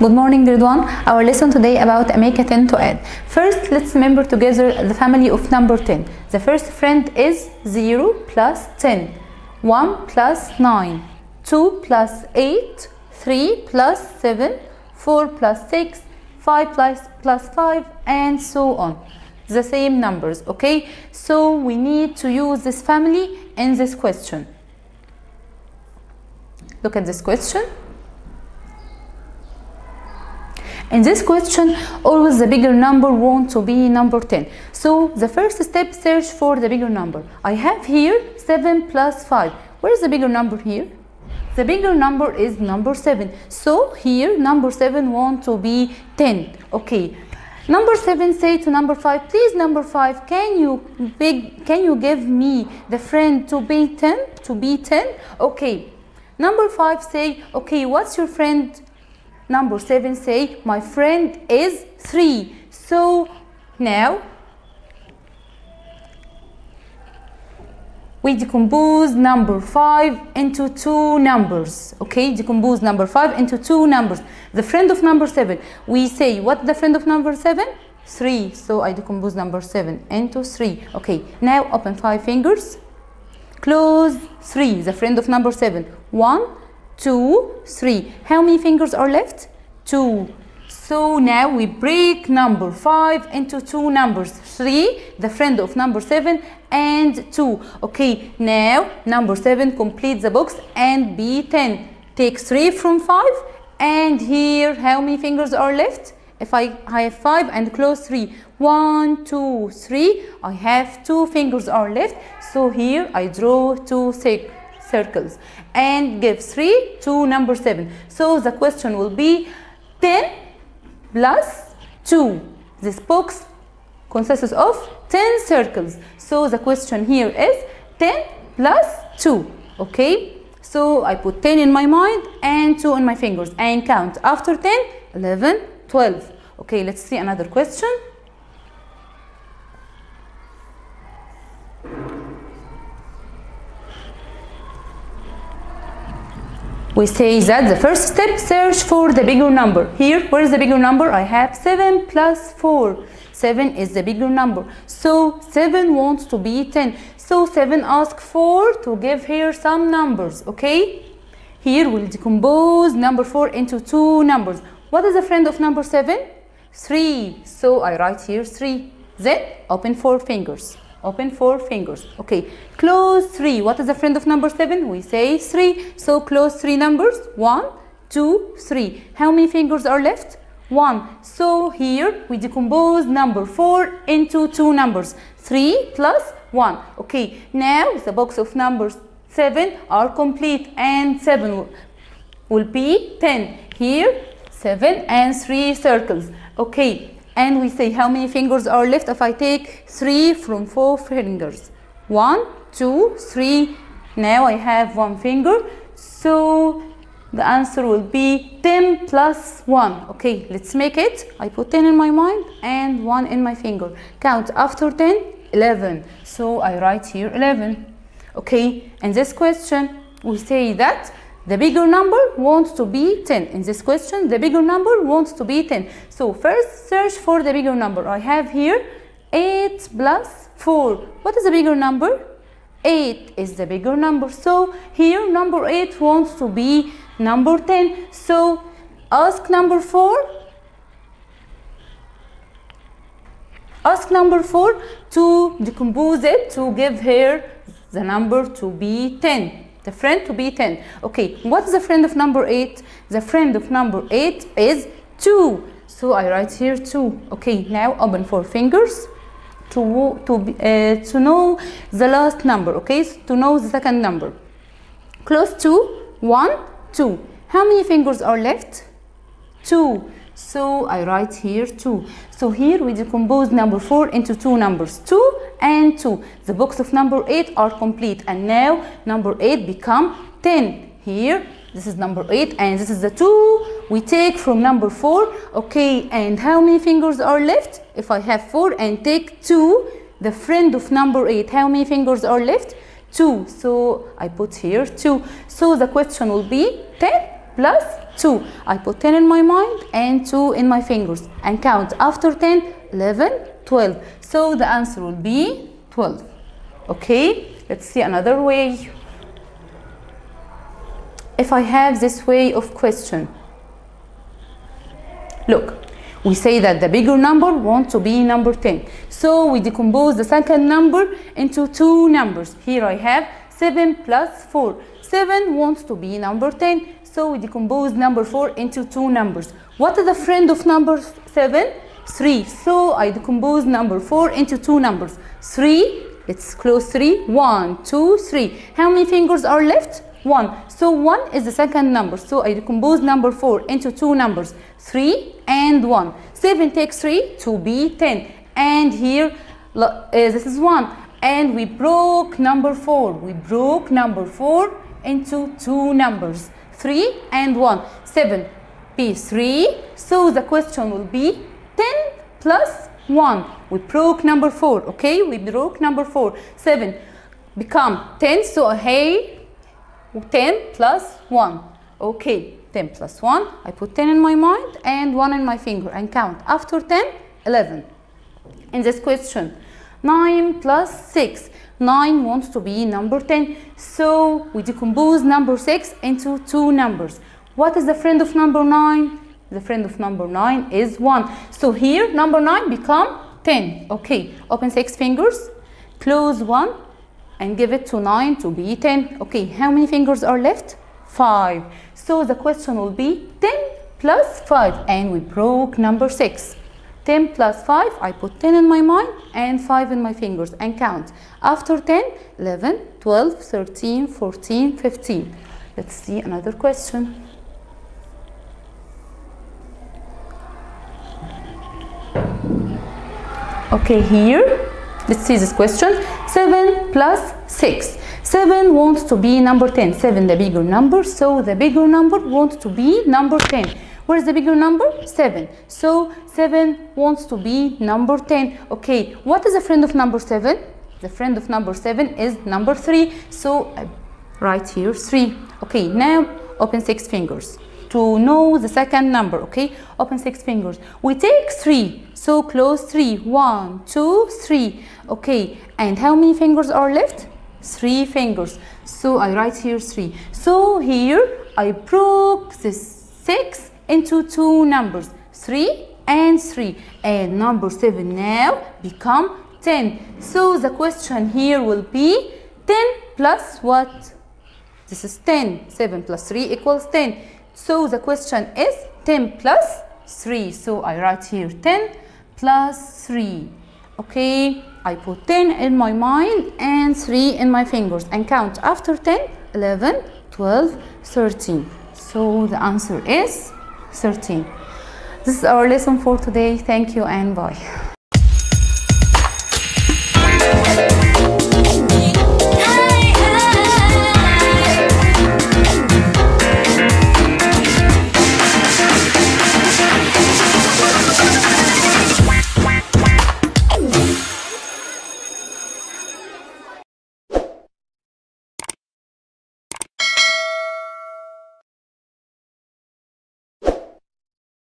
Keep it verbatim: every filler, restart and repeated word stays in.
Good morning, grade one. Our lesson today about make a ten to add. First, let's remember together the family of number ten. The first friend is zero plus ten, one plus nine, two plus eight, three plus seven, four plus six, five plus, plus five, and so on. The same numbers, okay? So we need to use this family in this question. Look at this question. In this question, always the bigger number wants to be number ten. So the first step, search for the bigger number. I have here seven plus five. Where is the bigger number here? The bigger number is number seven. So here number seven wants to be ten. Okay. Number seven say to number five, please number five, can you big can you give me the friend to be ten? To be ten? Okay. Number five say, okay, what's your friend? Number seven say, my friend is three. So now we decompose number five into two numbers. Okay, decompose number five into two numbers. The friend of number seven, we say, what's the friend of number seven? three. So I decompose number seven into three. Okay, now open five fingers, close three. The friend of number seven, one, two, three. How many fingers are left? Two. So now we break number five into two numbers, three, the friend of number seven, and two. Okay, now number seven completes the box and be ten. Take three from five, and here how many fingers are left? If I, I have five and close three, one, two, three, I have two fingers are left. So here I draw two six. circles and give three to number seven. So the question will be ten plus two. This box consists of ten circles. So the question here is ten plus two. Okay, so I put ten in my mind and two on my fingers and count after ten, eleven, twelve. Okay, let's see another question. We say that the first step, search for the bigger number. Here, where is the bigger number? I have seven plus four. seven is the bigger number. So seven wants to be ten. So seven asks four to give here some numbers, okay? Here we'll decompose number four into two numbers. What is the friend of number seven? three. So I write here three. Then open four fingers. Open four fingers. Okay, close three. What is the friend of number seven? We say three. So close three numbers, one, two, three. How many fingers are left? one. So here we decompose number four into two numbers, three plus one. Okay, now the box of numbers seven are complete and seven will be ten. Here seven and three circles. Okay, and we say how many fingers are left if I take three from four fingers. one, two, three. Now I have one finger. So the answer will be ten plus one. Okay, let's make it. I put ten in my mind and one in my finger. Count after ten, eleven. So I write here eleven. Okay, in this question, we say that the bigger number wants to be ten. In this question, the bigger number wants to be ten. So first, search for the bigger number. I have here eight plus four. What is the bigger number? eight is the bigger number. So here, number eight wants to be number ten. So ask number four. Ask number four to decompose it to give here the number to be ten. The friend to be ten. Okay, what's the friend of number eight? The friend of number eight is two. So I write here two. Okay, now open four fingers to, to, uh, to know the last number. Okay, so to know the second number. Close two, one, two. How many fingers are left? two. So I write here two. So here we decompose number four into two numbers, two and two. The box of number eight are complete and now number eight become ten. Here this is number eight and this is the two we take from number four. Okay, and how many fingers are left? If I have four and take two, the friend of number eight, how many fingers are left? two. So I put here two. So the question will be ten plus two. I put ten in my mind and two in my fingers and count after ten, eleven, twelve. So the answer will be twelve. Okay, let's see another way. If I have this way of question, look, we say that the bigger number wants to be number ten. So we decompose the second number into two numbers. Here I have seven plus four. seven wants to be number ten. So we decompose number four into two numbers. What is the friend of number seven? three. So I decompose number four into two numbers. three. Let's close three. one, two, three. How many fingers are left? one. So one is the second number. So I decompose number four into two numbers, three and one. seven takes three to be ten. And here, uh, this is one. And we broke number four. We broke number four into two numbers, three and one. seven be three. So the question will be ten plus one. We broke number four. Okay, we broke number four. seven become ten. So hey, ten plus one. Okay, ten plus one. I put ten in my mind and one in my finger and count after ten, eleven. In this question, nine plus six. nine wants to be number ten. So we decompose number six into two numbers. What is the friend of number nine? The friend of number nine is one. So here, number nine become ten. Okay, open six fingers, close one, and give it to nine to be ten. Okay, how many fingers are left? five. So the question will be ten plus five. And we broke number six. ten plus five, I put ten in my mind and five in my fingers and count. After ten, eleven, twelve, thirteen, fourteen, fifteen. Let's see another question. Okay, here. Let's see this question. seven plus six. seven wants to be number ten. seven the bigger number, so the bigger number wants to be number ten. Where is the bigger number? seven. So seven wants to be number ten. Okay, what is the friend of number seven? The friend of number seven is number three. So I write here three. Okay, now open six fingers to know the second number. Okay, open six fingers, we take three, so close three. One, two, three. Okay, and how many fingers are left? Three fingers. So I write here three. So here I broke this six into two numbers, three and three, and number seven now become ten. So the question here will be ten plus what? This is ten. seven plus three equals ten. So the question is ten plus three. So I write here ten plus three. Okay, I put ten in my mind and three in my fingers and count after ten, eleven, twelve, thirteen. So the answer is thirteen. This is our lesson for today. Thank you and bye.